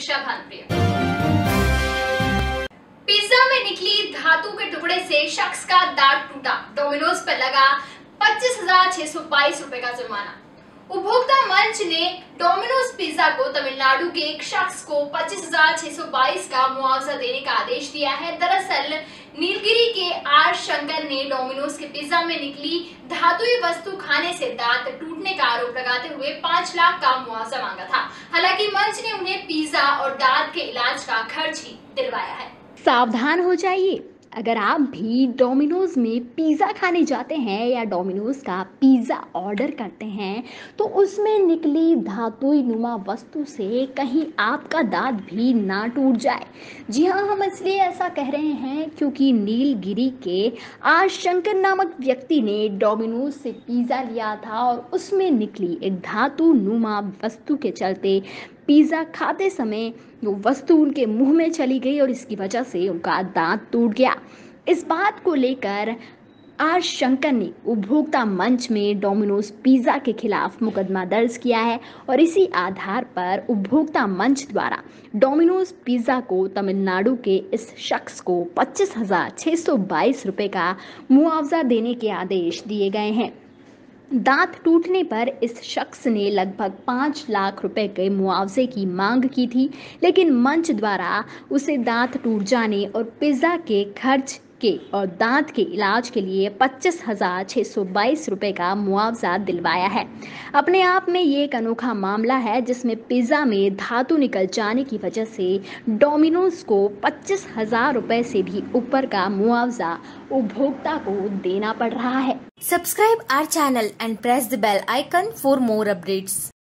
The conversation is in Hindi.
शिक्षा खानप्रिया। पिज्जा में निकली धातु के टुकड़े से शख्स का दांत टूटा, डोमिनोज पर लगा 25,622 रुपए का जुर्माना। उपभोक्ता मंच ने डोमिनोज पिज्जा को तमिलनाडु के एक शख्स को 25,622 का मुआवजा देने का आदेश दिया है। दरअसल नीलगिरी के आर शंकर ने डोमिनोज के पिज्जा में निकली धातुई वस्तु खाने से दांत टूटने का आरोप लगाते हुए 5 लाख का मुआवजा मांगा था। हालांकि मंच ने उन्हें पिज्जा और दांत के इलाज का खर्च ही दिलवाया है। सावधान हो जाइए, अगर आप भी डोमिनोज में पिज़्ज़ा खाने जाते हैं या डोमिनोज का पिज़्ज़ा ऑर्डर करते हैं तो उसमें निकली धातुई नुमा वस्तु से कहीं आपका दांत भी ना टूट जाए। जी हाँ, हम इसलिए ऐसा कह रहे हैं क्योंकि नीलगिरी के आर शंकर नामक व्यक्ति ने डोमिनोज से पिज़्ज़ा लिया था और उसमें निकली एक धातु नुमा वस्तु के चलते पिज़्ज़ा खाते समय वो वस्तु उनके मुंह में चली गई और इसकी वजह से उनका दांत टूट गया। इस बात को लेकर आर शंकर ने उपभोक्ता मंच में डोमिनोज पिज़्ज़ा के खिलाफ मुकदमा दर्ज किया है और इसी आधार पर उपभोक्ता मंच द्वारा डोमिनोज पिज़्ज़ा को तमिलनाडु के इस शख्स को 25,622 रुपये का मुआवजा देने के आदेश दिए गए हैं। दांत टूटने पर इस शख्स ने लगभग 5 लाख रुपए के मुआवजे की मांग की थी, लेकिन मंच द्वारा उसे दांत टूट जाने और पिज़्ज़ा के खर्च के और दांत के इलाज के लिए 25,622 रुपए का मुआवजा दिलवाया है। अपने आप में ये एक अनोखा मामला है जिसमें पिज़्ज़ा में धातु निकल जाने की वजह से डोमिनोज को 25,000 रुपए से भी ऊपर का मुआवजा उपभोक्ता को देना पड़ रहा है। Subscribe our channel and press the bell icon for more updates.